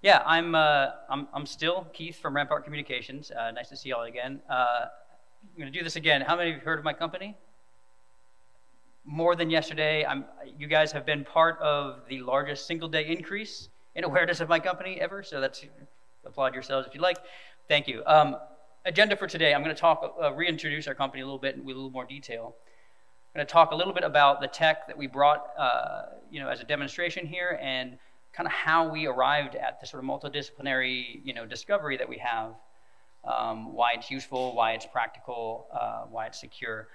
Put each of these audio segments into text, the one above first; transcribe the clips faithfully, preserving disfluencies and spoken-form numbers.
Yeah, I'm, uh, I'm, I'm still Keith from Rampart Communications. Uh, nice to see you all again. Uh, I'm going to do this again. How many of you have heard of my company? More than yesterday. I'm, you guys have been part of the largest single day increase in awareness of my company ever, so that's, applaud yourselves if you like. Thank you. Um, agenda for today, I'm going to talk, uh, reintroduce our company a little bit with a little more detail. I'm going to talk a little bit about the tech that we brought uh, you know, as a demonstration here, and kind of how we arrived at the sort of multidisciplinary, you know, discovery that we have, um, why it's useful, why it's practical, uh, why it's secure.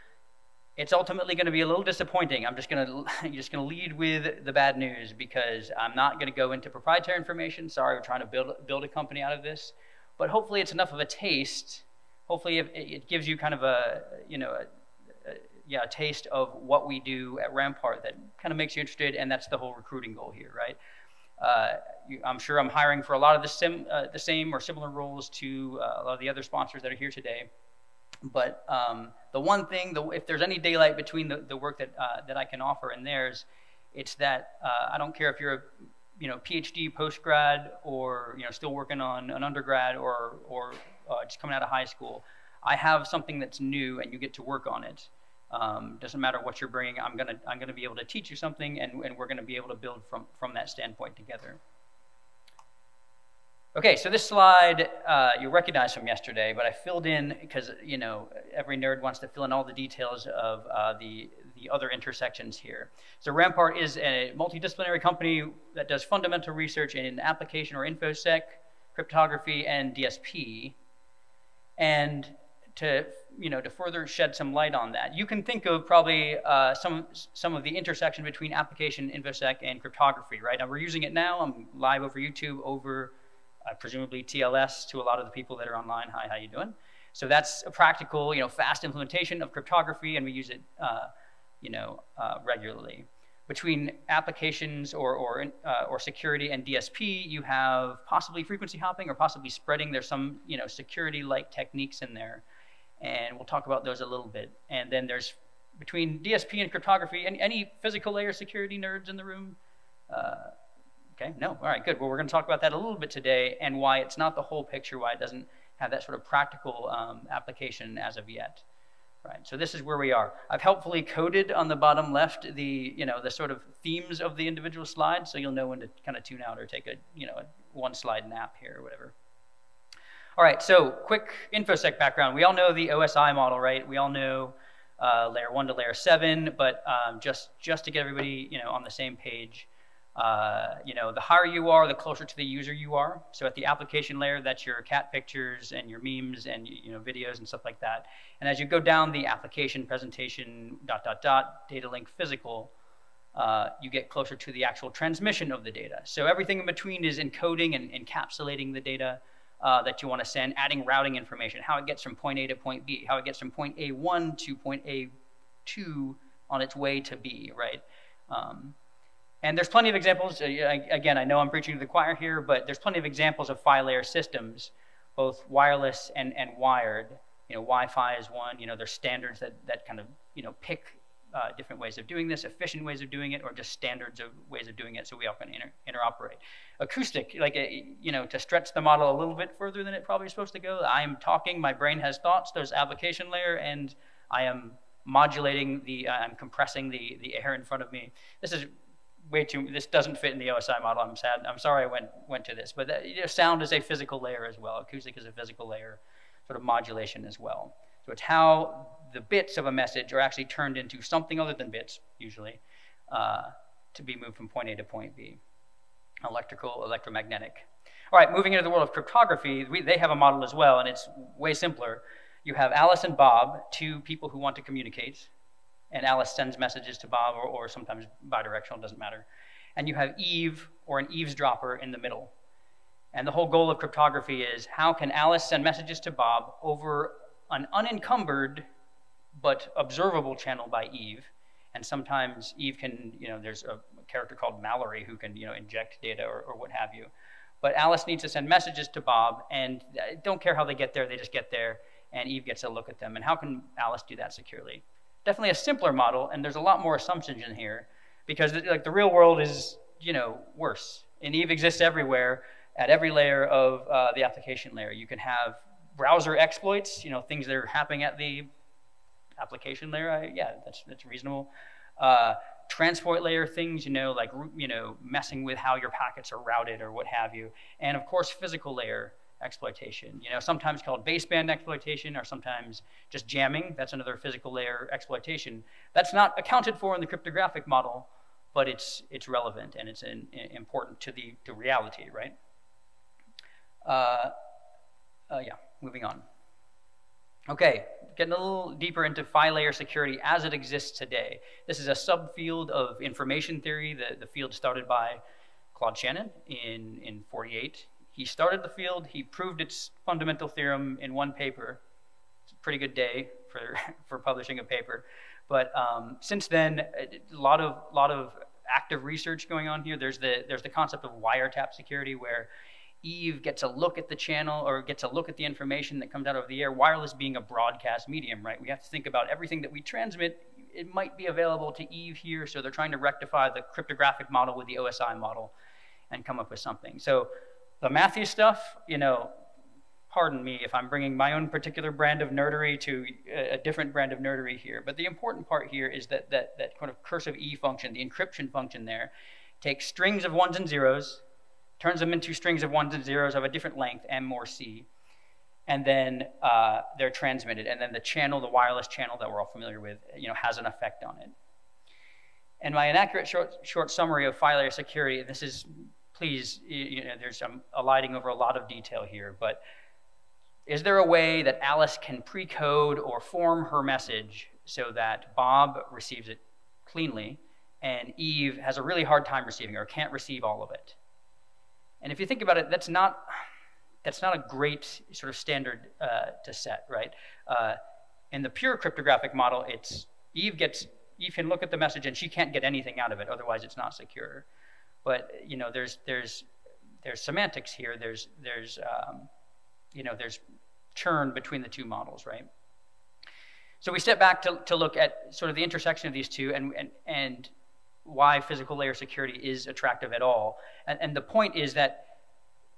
It's ultimately going to be a little disappointing. I'm just going to just going to lead with the bad news, because I'm not going to go into proprietary information. Sorry, we're trying to build build a company out of this, but hopefully it's enough of a taste. Hopefully it, it gives you kind of a you know a, a, yeah a taste of what we do at Rampart that kind of makes you interested, and that's the whole recruiting goal here, right? Uh, you, I'm sure I'm hiring for a lot of the, sim, uh, the same or similar roles to uh, a lot of the other sponsors that are here today. But um, the one thing, the, if there's any daylight between the, the work that, uh, that I can offer and theirs, it's that uh, I don't care if you're a you know, PhD, post-grad, or you know, still working on an undergrad, or, or uh, just coming out of high school. I have something that's new and you get to work on it. Um, doesn't matter what you're bringing, I'm gonna I'm gonna be able to teach you something, and, and we're gonna be able to build from from that standpoint together. Okay, so this slide uh, you recognize from yesterday, but I filled in because you know every nerd wants to fill in all the details of uh, the the other intersections here. So Rampart is a multidisciplinary company that does fundamental research in application or InfoSec, cryptography, and D S P, and to you know to further shed some light on that, you can think of probably uh, some some of the intersection between application, InfoSec, and cryptography, right? Now we're using it now. I'm live over YouTube, over uh, presumably T L S to a lot of the people that are online. Hi, how you doing? So that's a practical, you know, fast implementation of cryptography, and we use it, uh, you know, uh, regularly. Between applications or or uh, or security and D S P, you have possibly frequency hopping or possibly spreading. There's some you know security-like techniques in there. And we'll talk about those a little bit. And then there's between D S P and cryptography, any, any physical layer security nerds in the room? Uh, okay, no, all right, good. Well, we're gonna talk about that a little bit today, and why it's not the whole picture, why it doesn't have that sort of practical um, application as of yet, right? So this is where we are. I've helpfully coded on the bottom left the, you know, the sort of themes of the individual slides, so you'll know when to kind of tune out or take a, you know, a one slide nap here or whatever. All right, so quick InfoSec background. We all know the O S I model, right? We all know uh, layer one to layer seven, but um, just, just to get everybody you know, on the same page, uh, you know, the higher you are, the closer to the user you are. So at the application layer, that's your cat pictures and your memes and you know, videos and stuff like that. And as you go down the application presentation, dot, dot, dot, data link physical, uh, you get closer to the actual transmission of the data. So everything in between is encoding and encapsulating the data Uh, that you want to send, adding routing information, how it gets from point A to point B, how it gets from point A one to point A two on its way to B, right? Um, and there's plenty of examples. Uh, again, I know I'm preaching to the choir here, but there's plenty of examples of phi-layer systems, both wireless and, and wired. You know, Wi-Fi is one. You know, there's standards that, that kind of, you know, pick uh, different ways of doing this, efficient ways of doing it, or just standards of ways of doing it, so we all can inter interoperate. Acoustic, like, a, you know, to stretch the model a little bit further than it probably is supposed to go, I am talking, my brain has thoughts, there's application layer, and I am modulating the, uh, I'm compressing the, the air in front of me. This is way too, this doesn't fit in the O S I model, I'm sad, I'm sorry I went, went to this, but that, you know, sound is a physical layer as well, acoustic is a physical layer, sort of modulation as well. So it's how the bits of a message are actually turned into something other than bits, usually, uh, to be moved from point A to point B. Electrical, electromagnetic. All right, moving into the world of cryptography, we, they have a model as well, and it's way simpler. You have Alice and Bob, two people who want to communicate, and Alice sends messages to Bob, or, or sometimes bidirectional, doesn't matter. And you have Eve, or an eavesdropper, in the middle. And the whole goal of cryptography is, how can Alice send messages to Bob over an unencumbered but observable channel by Eve, and sometimes Eve can, you know, there's a character called Mallory who can, you know, inject data or, or what have you. But Alice needs to send messages to Bob, and don't care how they get there, they just get there, and Eve gets a look at them. And how can Alice do that securely? Definitely a simpler model, and there's a lot more assumptions in here, because like the real world is, you know, worse, and Eve exists everywhere, at every layer of uh, the application layer. You can have browser exploits, you know, things that are happening at the application layer. I, yeah, that's, that's reasonable. Uh, transport layer things, you know, like, you know, messing with how your packets are routed or what have you. And of course, physical layer exploitation, you know, sometimes called baseband exploitation or sometimes just jamming. That's another physical layer exploitation. That's not accounted for in the cryptographic model, but it's, it's relevant and it's in, in, important to the to reality, right? Uh, uh, yeah, moving on. Okay, getting a little deeper into phi layer security as it exists today. This is a subfield of information theory, the, the field started by Claude Shannon in, in forty-eight. He started the field, he proved its fundamental theorem in one paper. It's a pretty good day for, for publishing a paper. But um, since then, a lot of, lot of active research going on here. There's the, there's the concept of wiretap security where Eve gets a look at the channel or gets a look at the information that comes out over the air, wireless being a broadcast medium, right? We have to think about everything that we transmit, it might be available to Eve here, so they're trying to rectify the cryptographic model with the O S I model and come up with something. So the mathy stuff, you know, pardon me if I'm bringing my own particular brand of nerdery to a different brand of nerdery here, but the important part here is that that, that kind of cursive E function, the encryption function there, takes strings of ones and zeros, turns them into strings of ones and zeros of a different length, M or C, and then uh, they're transmitted. And then the channel, the wireless channel that we're all familiar with, you know, has an effect on it. And my inaccurate short, short summary of phi layer security, and this is, please, you know, there's I'm alighting over a lot of detail here, but is there a way that Alice can pre-code or form her message so that Bob receives it cleanly and Eve has a really hard time receiving or can't receive all of it? And if you think about it, that's not, that's not a great sort of standard uh, to set, right? Uh, in the pure cryptographic model, it's Eve gets, Eve can look at the message and she can't get anything out of it, otherwise it's not secure. But, you know, there's, there's, there's semantics here, there's, there's, um, you know, there's churn between the two models, right? So we step back to, to look at sort of the intersection of these two and, and, and why physical layer security is attractive at all. And, and the point is that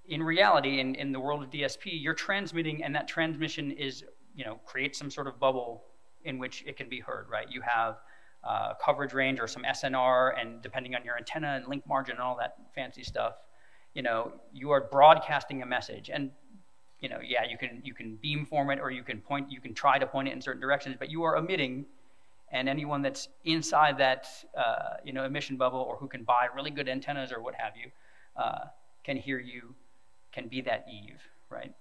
in reality, in, in the world of D S P, you're transmitting and that transmission is, you know, creates some sort of bubble in which it can be heard, right? You have uh, coverage range or some S N R and depending on your antenna and link margin and all that fancy stuff, you know, you are broadcasting a message. And, you know, yeah, you can, you can beamform it or you can point, you can try to point it in certain directions, but you are emitting. And anyone that's inside that uh, you know, emission bubble or who can buy really good antennas or what have you uh, can hear you, can be that Eve, right?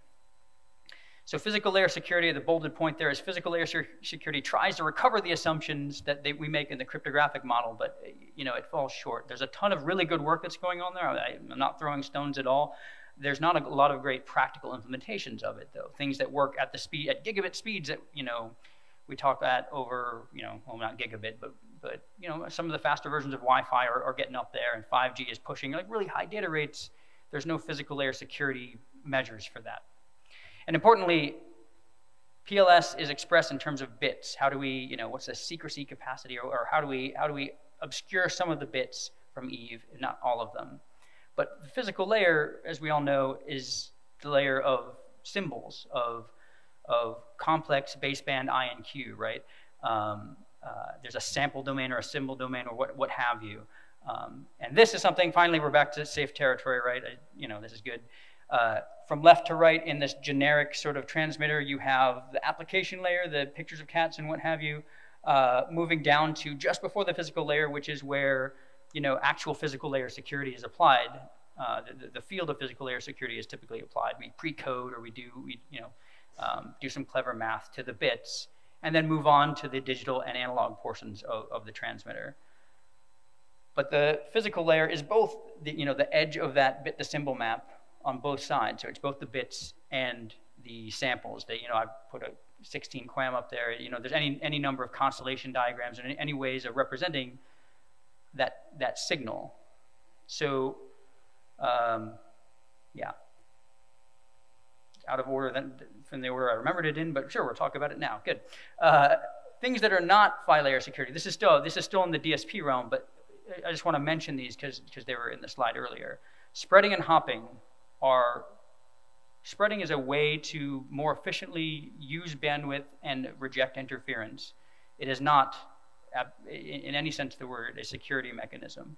So physical layer security, the bolded point there is physical layer security tries to recover the assumptions that they, we make in the cryptographic model, but you know, it falls short. There's a ton of really good work that's going on there. I, I'm not throwing stones at all. There's not a lot of great practical implementations of it though. Things that work at the speed, at gigabit speeds that, you know, we talk that over, you know, well, not gigabit, but, but you know, some of the faster versions of Wi-Fi are, are getting up there and five G is pushing like really high data rates. There's no physical layer security measures for that. And importantly, P L S is expressed in terms of bits. How do we, you know, what's the secrecy capacity or, or how do we, how do we obscure some of the bits from Eve and not all of them? But the physical layer, as we all know, is the layer of symbols, of of complex baseband I N Q, right? Um, uh, there's a sample domain or a symbol domain or what, what have you. Um, and this is something, finally we're back to safe territory, right? I, you know, this is good. Uh, from left to right in this generic sort of transmitter, you have the application layer, the pictures of cats and what have you, uh, moving down to just before the physical layer, which is where, you know, actual physical layer security is applied. Uh, the, the field of physical layer security is typically applied. We pre-code or we do, we, you know, Um, do some clever math to the bits, and then move on to the digital and analog portions of, of the transmitter. But the physical layer is both the, you know, the edge of that bit, the symbol map on both sides. So it's both the bits and the samples that, you know, I put a sixteen QAM up there. You know, there's any, any number of constellation diagrams and any, any ways of representing that, that signal. So, um, yeah. Out of order than, from the order I remembered it in, but sure, we'll talk about it now. Good. Uh, things that are not phi layer security. This is still this is still in the D S P realm, but I just want to mention these because because they were in the slide earlier. Spreading and hopping are spreading as a way to more efficiently use bandwidth and reject interference. It is not, in any sense of the word, a security mechanism.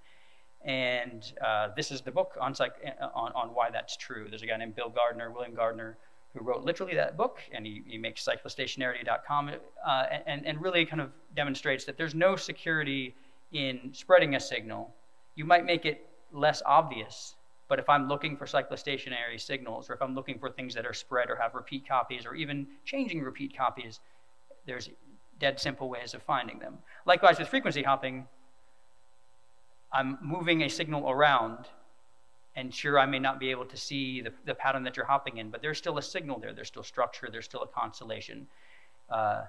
And uh, this is the book on, psych on, on why that's true. There's a guy named Bill Gardner, William Gardner, who wrote literally that book, and he, he makes cyclostationarity dot com, uh, and, and really kind of demonstrates that there's no security in spreading a signal. You might make it less obvious, but if I'm looking for cyclostationary signals, or if I'm looking for things that are spread or have repeat copies, or even changing repeat copies, there's dead simple ways of finding them. Likewise with frequency hopping, I'm moving a signal around, and sure, I may not be able to see the, the pattern that you're hopping in, but there's still a signal there. There's still structure. There's still a constellation. Uh,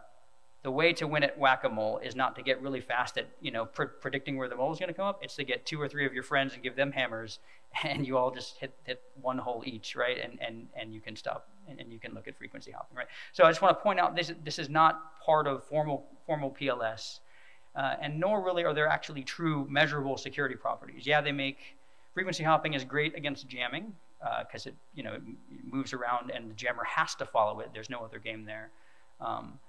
the way to win at whack-a-mole is not to get really fast at you know pr predicting where the mole is going to come up. It's to get two or three of your friends and give them hammers, and you all just hit, hit one hole each, right? And and and you can stop, and, and you can look at frequency hopping, right? So I just want to point out this this is not part of formal formal P L S, uh, and nor really are there actually true measurable security properties. Yeah, they make frequency hopping is great against jamming because uh, it, you know, it moves around and the jammer has to follow it. There's no other game there. Um,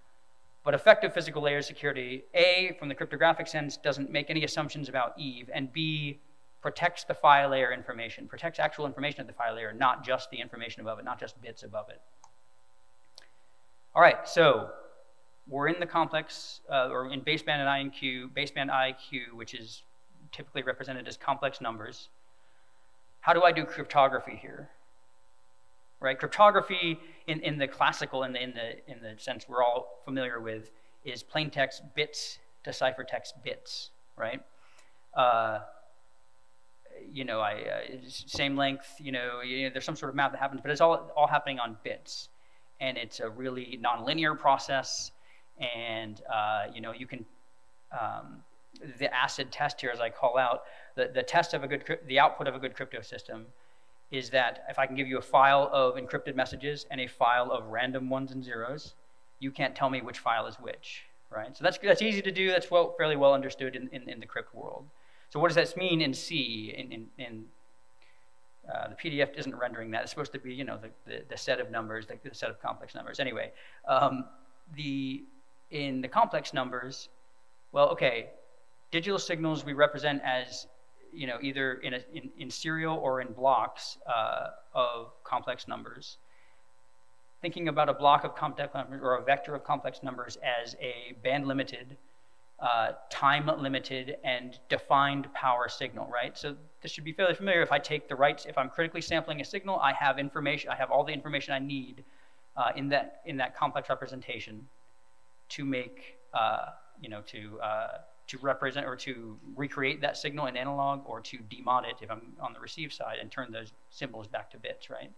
but effective physical layer security, A, from the cryptographic sense, doesn't make any assumptions about Eve, and B, protects the file layer information, protects actual information of the file layer, not just the information above it, not just bits above it. All right, so we're in the complex, uh, or in baseband and I N Q, baseband I Q, which is typically represented as complex numbers. How do I do cryptography here, right? Cryptography in, in the classical, in the, in, the, in the sense we're all familiar with, is plain text bits to ciphertext bits, right? Uh, you know, I, uh, same length, you know, you know, there's some sort of math that happens, but it's all, all happening on bits. And it's a really nonlinear process. And, uh, you know, you can, um, the acid test here, as I call out, the, the test of a good, the output of a good crypto system is that if I can give you a file of encrypted messages and a file of random ones and zeros, you can't tell me which file is which, right? So that's, that's easy to do. That's well, fairly well understood in, in, in the crypt world. So what does that mean in C? In, in, in uh, the P D F isn't rendering that. It's supposed to be, you know, the, the, the set of numbers, the, the set of complex numbers. Anyway, um, the, in the complex numbers, well, okay, digital signals we represent as, you know, either in, a, in, in serial or in blocks uh, of complex numbers. Thinking about a block of complex numbers or a vector of complex numbers as a band-limited, uh, time-limited, and defined power signal, right? So this should be fairly familiar. If I take the right, if I'm critically sampling a signal, I have information. I have all the information I need uh, in that in that complex representation to make, uh, you know, to uh, to represent or to recreate that signal in analog, or to demod it if I'm on the receive side and turn those symbols back to bits, right?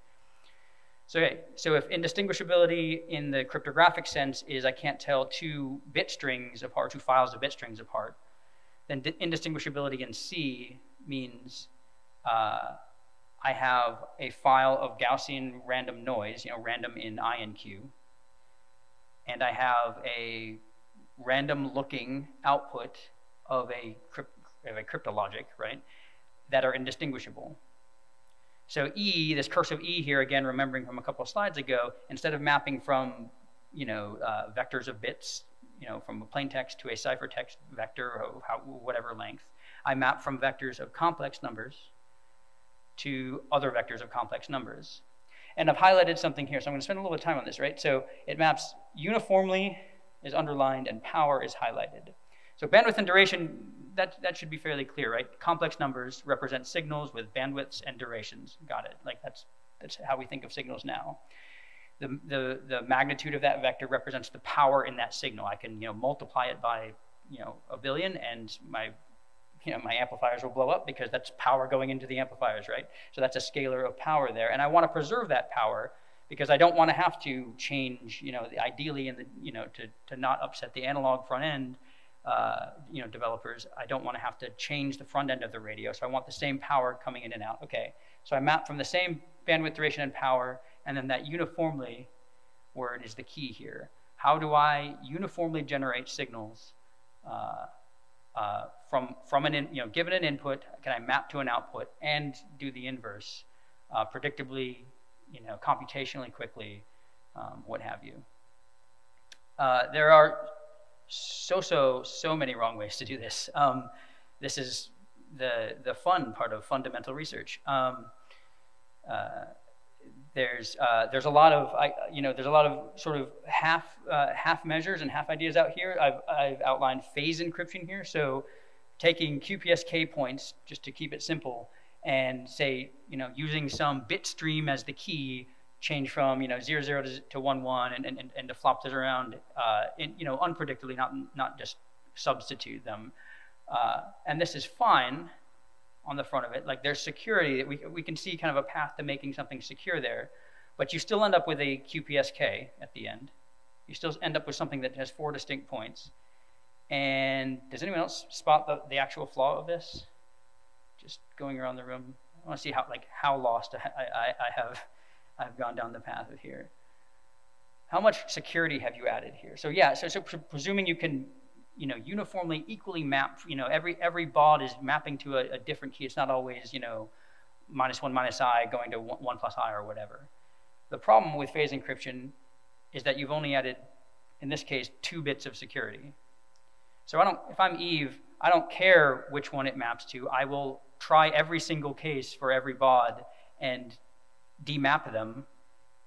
So, okay, so if indistinguishability in the cryptographic sense is I can't tell two bit strings apart, two files of bit strings apart, then indistinguishability in C means uh, I have a file of Gaussian random noise, you know, random in I N Q, and I have a random looking output of a, crypt, of a cryptologic, right, that are indistinguishable. So E, this cursive E here, again, remembering from a couple of slides ago, instead of mapping from, you know, uh, vectors of bits, you know, from a plain text to a ciphertext vector, or how, whatever length, I map from vectors of complex numbers to other vectors of complex numbers. And I've highlighted something here, so I'm going to spend a little bit of time on this, right? So it maps uniformly, is underlined, and power is highlighted. So bandwidth and duration, that, that should be fairly clear, right? Complex numbers represent signals with bandwidths and durations. Got it, like that's, that's how we think of signals now. The, the, the magnitude of that vector represents the power in that signal. I can, you know, multiply it by, you know, a billion, and my, you know, my amplifiers will blow up because that's power going into the amplifiers, right? So that's a scalar of power there. And I wanna preserve that power because I don't want to have to change, you know, ideally, in the, you know, to, to not upset the analog front end, uh, you know, developers, I don't want to have to change the front end of the radio. So I want the same power coming in and out. Okay, so I map from the same bandwidth, duration, and power, and then that uniformly word is the key here. How do I uniformly generate signals uh, uh, from, from an, in, you know, given an input, can I map to an output and do the inverse? uh, predictably, you know, computationally quickly, um, what have you. Uh, there are so, so, so many wrong ways to do this. Um, this is the, the fun part of fundamental research. Um, uh, there's, uh, there's a lot of, I, you know, there's a lot of sort of half, uh, half measures and half ideas out here. I've, I've outlined phase encryption here. So taking Q P S K points, just to keep it simple, and say, you know, using some bit stream as the key, change from, you know, zero zero to, to one one, and, and and to flop those around, uh, in, you know, unpredictably, not not just substitute them. Uh, and this is fine on the front of it. Like, there's security that we we can see kind of a path to making something secure there, but you still end up with a Q P S K at the end. You still end up with something that has four distinct points. And does anyone else spot the the actual flaw of this? Just going around the room, I want to see how like how lost I, I, I have I've gone down the path of here. How much security have you added here? So yeah, so so pre presuming you can, you know, uniformly equally map, you know, every every baud is mapping to a, a different key. It's not always, you know, minus one minus I going to one, one plus I or whatever. The problem with phase encryption is that you've only added, in this case, two bits of security. So I don't, if I'm Eve, I don't care which one it maps to. I will try every single case for every baud and demap them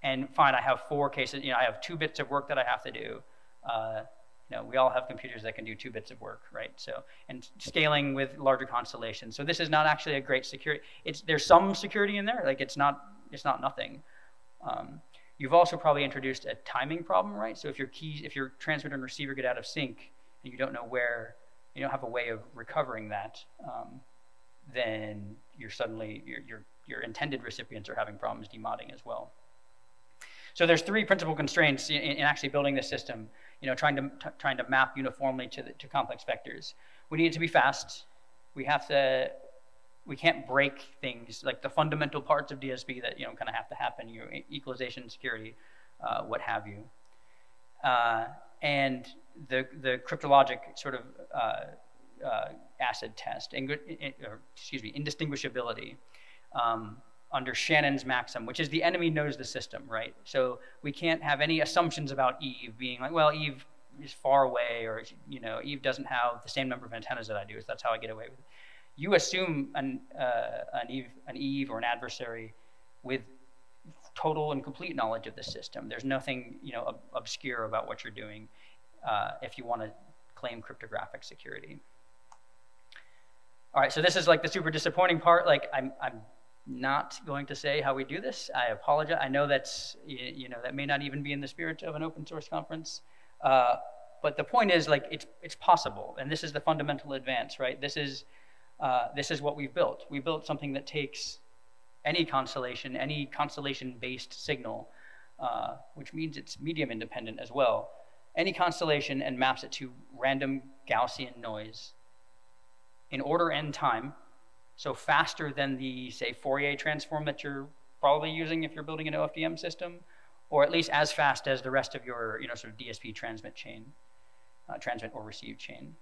and find I have four cases. You know, I have two bits of work that I have to do. Uh, you know, we all have computers that can do two bits of work, right? So, and scaling with larger constellations. So this is not actually a great security. It's, there's some security in there. Like, it's not, it's not nothing. Um, you've also probably introduced a timing problem, right? So if your keys, if your transmitter and receiver get out of sync and you don't know where, you don't have a way of recovering that, um, then you're suddenly, your, your, your intended recipients are having problems demodding as well. So there's three principal constraints in, in actually building this system, you know, trying to, trying to map uniformly to, the, to complex vectors. We need it to be fast. We have to, we can't break things, like the fundamental parts of D S P that, you know, kind of have to happen, you know, equalization, security, uh, what have you. Uh, and the, the cryptologic sort of uh, uh, acid test, in, in, or, excuse me, indistinguishability um, under Shannon's maxim, which is the enemy knows the system, right? So we can't have any assumptions about Eve being like, well, Eve is far away, or, you know, Eve doesn't have the same number of antennas that I do, so that's how I get away with it. You assume an, uh, an, Eve, an Eve or an adversary with total and complete knowledge of the system. There's nothing, you know, ob obscure about what you're doing. Uh, if you want to claim cryptographic security. All right, so this is like the super disappointing part. Like, I'm, I'm not going to say how we do this. I apologize. I know that's, you, you know, that may not even be in the spirit of an open source conference. Uh, but the point is, like, it's, it's possible. And this is the fundamental advance, right? This is, uh, this is what we've built. We built something that takes any constellation, any constellation-based signal, uh, which means it's medium independent as well, any constellation, and maps it to random Gaussian noise in order and time, so faster than the, say, Fourier transform that you're probably using if you're building an O F D M system, or at least as fast as the rest of your, you know, sort of D S P transmit chain, uh, transmit or receive chain.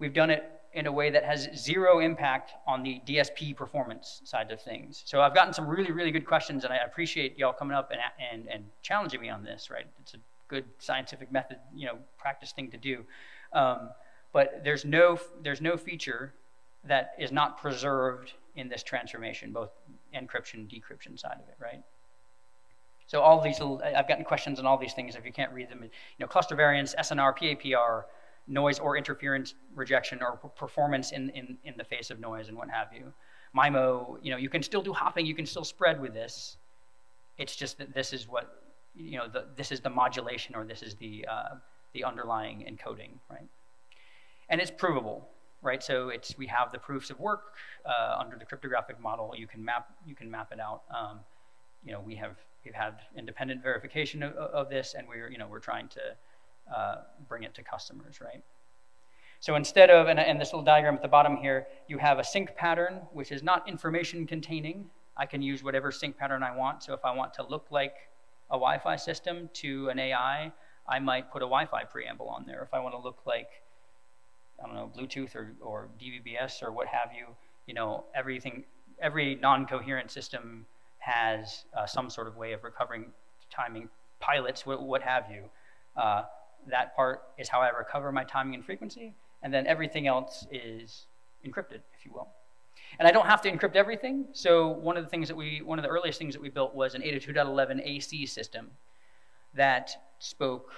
We've done it in a way that has zero impact on the D S P performance side of things. So I've gotten some really, really good questions, and I appreciate y'all coming up and, and, and challenging me on this, right? It's a good scientific method, you know, practice thing to do. Um, but there's no, there's no feature that is not preserved in this transformation, both encryption, decryption side of it, right? So all these little, I've gotten questions on all these things. If you can't read them, you know, cluster variance, S N R, P A P R, noise or interference rejection, or performance in, in, in the face of noise and what have you. MIMO, you know, you can still do hopping, you can still spread with this. It's just that this is what, you know, the, this is the modulation, or this is the, uh, the underlying encoding, right? And it's provable, right? So it's, we have the proofs of work uh, under the cryptographic model. You can map, you can map it out. Um, you know, we have, we've had independent verification of, of this, and we're, you know, we're trying to uh, bring it to customers, right? So instead of, and, and this little diagram at the bottom here, you have a sync pattern, which is not information containing. I can use whatever sync pattern I want. So if I want to look like a Wi-Fi system to an A I, I might put a Wi-Fi preamble on there. If I want to look like, I don't know, Bluetooth or, or D V B S or what have you, you know, everything, every non-coherent system has uh, some sort of way of recovering timing, pilots, what, what have you. Uh, that part is how I recover my timing and frequency, and then everything else is encrypted, if you will. And I don't have to encrypt everything, so one of the things that we, one of the earliest things that we built was an eight oh two dot eleven A C system that spoke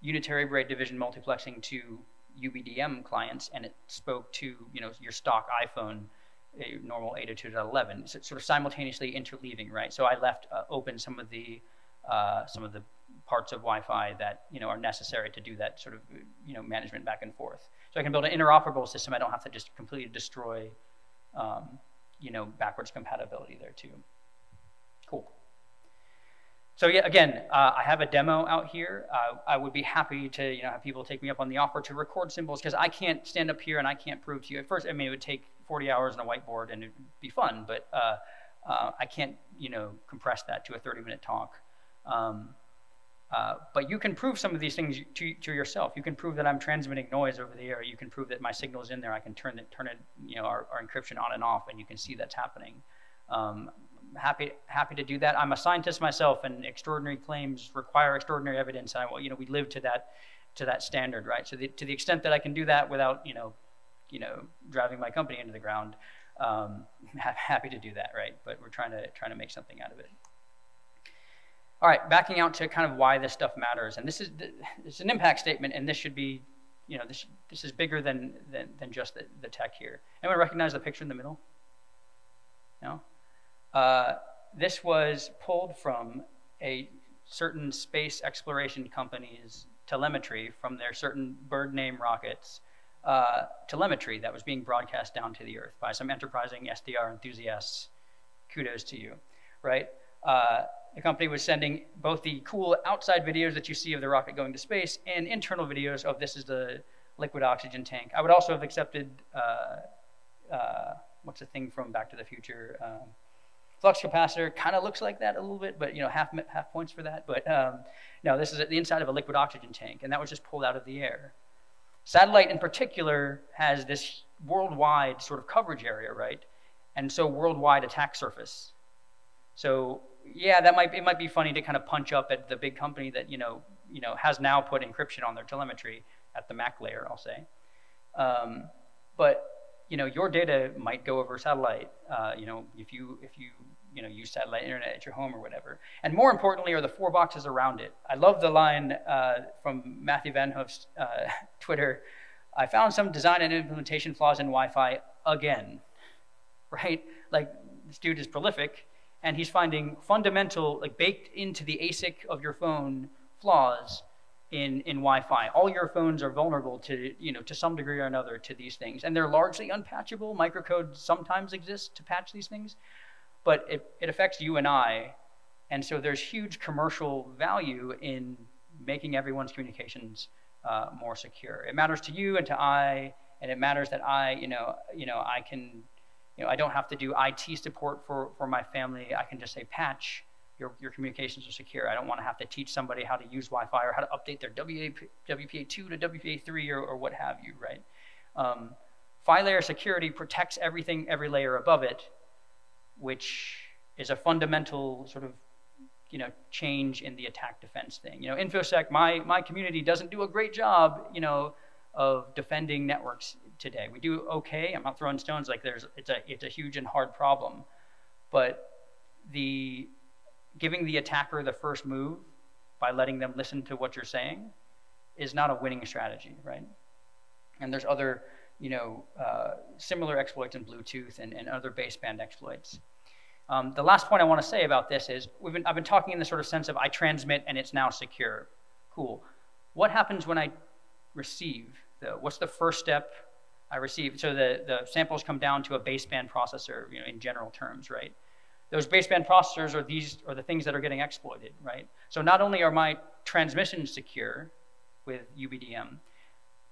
unitary braid division multiplexing to U B D M clients, and it spoke to, you know, your stock iPhone, a normal eight oh two dot eleven. It's sort of simultaneously interleaving, right? So I left uh, open some of the uh, some of the parts of Wi-Fi that, you know, are necessary to do that sort of, you know, management back and forth. So I can build an interoperable system. I don't have to just completely destroy, um, you know, backwards compatibility there too. Cool. So yeah, again, uh, I have a demo out here. Uh, I would be happy to, you know, have people take me up on the offer to record symbols, because I can't stand up here and I can't prove to you. At first, I mean, it would take forty hours on a whiteboard and it'd be fun, but uh, uh, I can't, you know, compress that to a thirty minute talk. Um, uh, but you can prove some of these things to, to yourself. You can prove that I'm transmitting noise over the air. You can prove that my signal's in there. I can turn it, turn it, you know, our, our encryption on and off, and you can see that's happening. Um, Happy, happy to do that. I'm a scientist myself, and extraordinary claims require extraordinary evidence. And I, you know, we live to that, to that standard, right? So the, to the extent that I can do that without, you know, you know, driving my company into the ground, um, happy to do that, right? But we're trying to trying to make something out of it. All right, backing out to kind of why this stuff matters, and this is it's an impact statement, and this should be, you know, this this is bigger than than, than just the, the tech here. Anyone recognize the picture in the middle? No. Uh, this was pulled from a certain space exploration company's telemetry from their certain bird name rockets, uh, telemetry that was being broadcast down to the Earth by some enterprising S D R enthusiasts. Kudos to you, right? Uh, the company was sending both the cool outside videos that you see of the rocket going to space and internal videos of this is the liquid oxygen tank. I would also have accepted, uh, uh, what's the thing from Back to the Future? Um, Flux capacitor kind of looks like that a little bit, but you know, half half points for that. But um, no, this is the inside of a liquid oxygen tank, and that was just pulled out of the air. Satellite in particular has this worldwide sort of coverage area, right? And so worldwide attack surface. So yeah, that might it might be funny to kind of punch up at the big company that you know you know has now put encryption on their telemetry at the M A C layer, I'll say, um, but. You know, your data might go over satellite, uh, you know, if you, if you, you know, use satellite internet at your home or whatever. And more importantly are the four boxes around it. I love the line uh, from Matthew Van Hoof's uh, Twitter. I found some design and implementation flaws in Wi-Fi again, right? Like, this dude is prolific, and he's finding fundamental, like baked into the A S I C of your phone, flaws in, in Wi-Fi. All your phones are vulnerable to, you know, to some degree or another to these things. And they're largely unpatchable. Microcode sometimes exists to patch these things, but it, it affects you and I. And so there's huge commercial value in making everyone's communications uh, more secure. It matters to you and to I, and it matters that I, you know, you know, I can, you know, I don't have to do I T support for, for my family. I can just say patch. Your, your communications are secure. I don't want to have to teach somebody how to use Wi-Fi or how to update their W P A two to W P A three or, or what have you, right? Um, Phi-layer security protects everything, every layer above it, which is a fundamental sort of, you know, change in the attack defense thing. You know, InfoSec, my, my community doesn't do a great job, you know, of defending networks today. We do okay. I'm not throwing stones. Like there's, it's a, it's a huge and hard problem, but the, giving the attacker the first move by letting them listen to what you're saying is not a winning strategy, right? And there's other, you know, uh, similar exploits in Bluetooth and, and other baseband exploits. Um, the last point I want to say about this is we've been, I've been talking in the sort of sense of I transmit and it's now secure. Cool. What happens when I receive, though? What's the first step I receive? So the, the samples come down to a baseband processor, you know, in general terms, right? Those baseband processors are these are the things that are getting exploited, right? So not only are my transmissions secure with U B D M,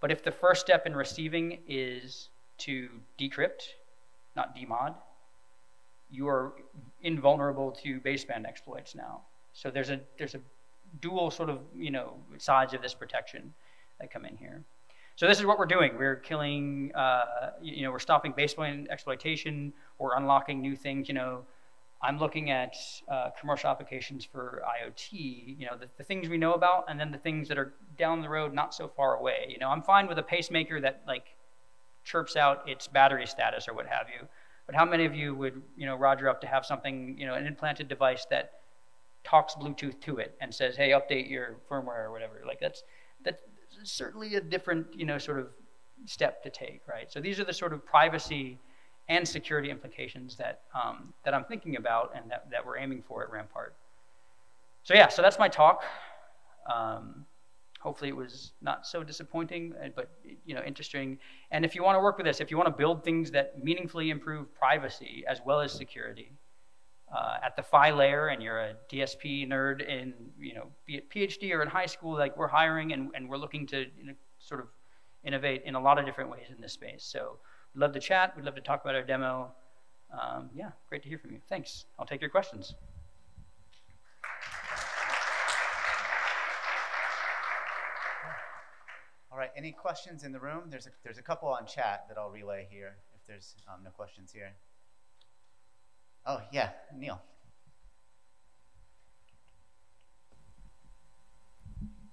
but if the first step in receiving is to decrypt, not demod, you are invulnerable to baseband exploits now. So there's a there's a dual sort of, you know, sides of this protection that come in here. So this is what we're doing. We're killing, uh, you know, we're stopping baseband exploitation. We're unlocking new things, you know. I'm looking at uh, commercial applications for I O T, you know, the, the things we know about, and then the things that are down the road, not so far away. You know, I'm fine with a pacemaker that like chirps out its battery status or what have you. But how many of you would, you know, Roger up to have something, you know, an implanted device that talks Bluetooth to it and says, hey, update your firmware or whatever? Like that's, that's certainly a different, you know, sort of step to take, right? So these are the sort of privacy and security implications that, um, that I'm thinking about and that, that we're aiming for at Rampart. So yeah, so that's my talk. Um, hopefully it was not so disappointing, but you know, interesting. And if you wanna work with this, if you wanna build things that meaningfully improve privacy as well as security uh, at the P H Y layer, and you're a D S P nerd in, you know, be it PhD or in high school, like we're hiring and, and we're looking to, you know, sort of innovate in a lot of different ways in this space. So. We'd love to chat. We'd love to talk about our demo. Um, yeah, great to hear from you. Thanks. I'll take your questions. All right. Any questions in the room? There's a, there's a couple on chat that I'll relay here if there's um, no questions here. Oh, yeah, Neil.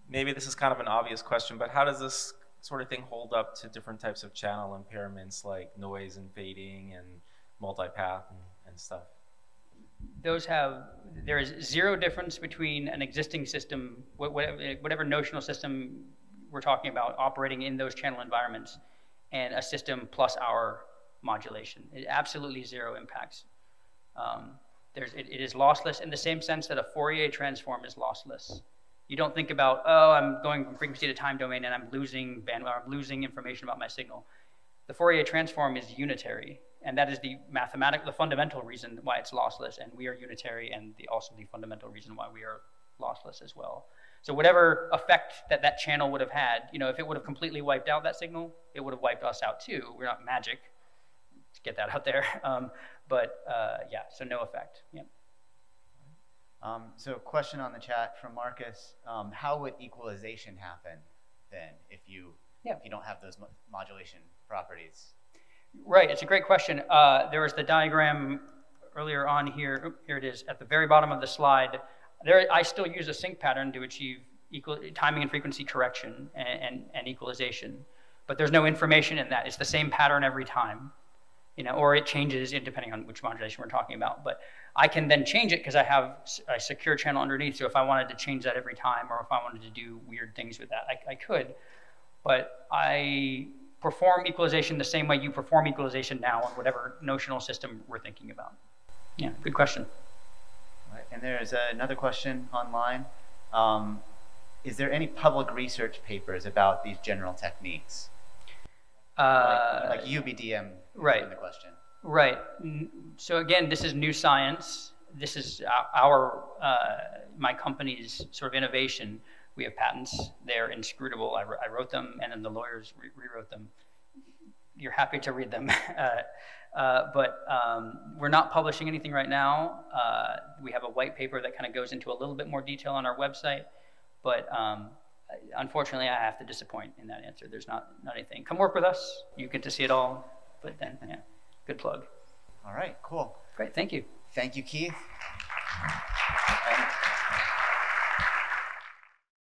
Maybe this is kind of an obvious question, but how does this sort of thing hold up to different types of channel impairments like noise and fading and multipath and, and stuff? Those have, there is zero difference between an existing system, whatever, whatever notional system we're talking about operating in those channel environments, and a system plus our modulation. It absolutely zero impacts. Um, there's, it, it is lossless in the same sense that a Fourier transform is lossless. You don't think about, oh, I'm going from frequency to time domain and I'm losing bandwidth, I'm losing information about my signal. The Fourier transform is unitary, and that is the mathematical, the fundamental reason why it's lossless, and we are unitary, and the, also the fundamental reason why we are lossless as well. So whatever effect that that channel would have had, you know, if it would have completely wiped out that signal, it would have wiped us out too. We're not magic. Let's get that out there. Um, but uh, yeah, so no effect. Yeah. Um, so a question on the chat from Marcus, um, how would equalization happen then if you, yeah. if you don't have those mo modulation properties? Right, it's a great question. Uh, there was the diagram earlier on here, Oop, here it is, at the very bottom of the slide. There, I still use a sync pattern to achieve equal, timing and frequency correction and, and, and equalization, but there's no information in that. It's the same pattern every time. You know, or it changes depending on which modulation we're talking about. But I can then change it because I have a secure channel underneath. So if I wanted to change that every time, or if I wanted to do weird things with that, I, I could. But I perform equalization the same way you perform equalization now on whatever notional system we're thinking about. Yeah, good question. All right, and there's another question online. Um, is there any public research papers about these general techniques? Uh, like, like U B D M. Right. The question. Right. So again, this is new science. This is our, uh, my company's sort of innovation. We have patents. They're inscrutable. I, I wrote them, and then the lawyers re rewrote them. You're happy to read them. uh, uh, but um, we're not publishing anything right now. Uh, we have a white paper that kind of goes into a little bit more detail on our website. But um, unfortunately, I have to disappoint in that answer. There's not, not anything. Come work with us. You get to see it all. But then, yeah, good plug. All right, cool. Great, thank you. Thank you, Keith.